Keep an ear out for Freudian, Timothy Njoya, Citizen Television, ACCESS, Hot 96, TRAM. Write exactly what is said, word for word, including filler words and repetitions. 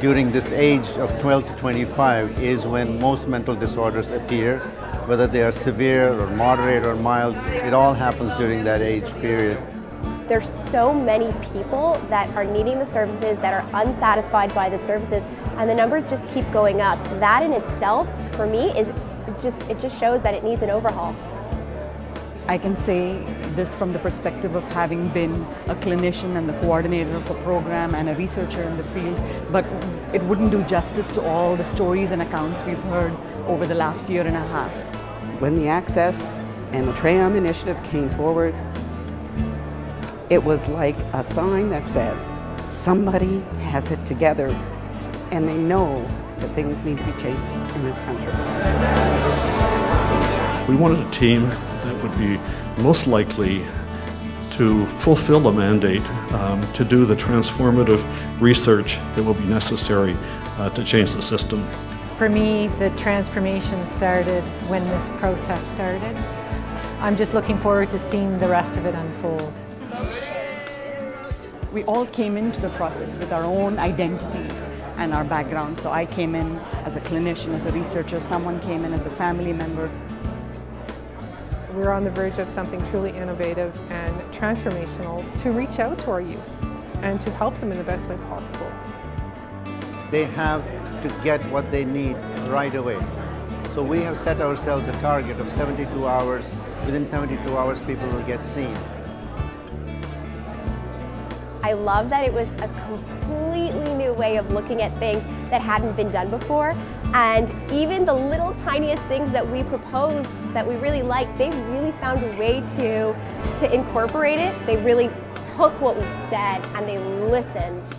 during this age of twelve to twenty-five is when most mental disorders appear, whether they are severe or moderate or mild. It all happens during that age period. There's so many people that are needing the services, that are unsatisfied by the services, and the numbers just keep going up. That in itself, for me, is just it just shows that it needs an overhaul. I can say this from the perspective of having been a clinician and the coordinator of a program and a researcher in the field, but it wouldn't do justice to all the stories and accounts we've heard over the last year and a half. When the ACCESS and the TRAM initiative came forward, it was like a sign that said, somebody has it together and they know that things need to be changed in this country. We wanted a team that would be most likely to fulfill the mandate um, to do the transformative research that will be necessary uh, to change the system. For me, the transformation started when this process started. I'm just looking forward to seeing the rest of it unfold. We all came into the process with our own identities and our backgrounds. So I came in as a clinician, as a researcher, someone came in as a family member. We're on the verge of something truly innovative and transformational to reach out to our youth and to help them in the best way possible. They have to get what they need right away. So we have set ourselves a target of seventy-two hours. Within seventy-two hours, people will get seen. I love that it was a completely new way of looking at things that hadn't been done before. And even the little tiniest things that we proposed that we really liked, they really found a way to, to incorporate it. They really took what we said and they listened.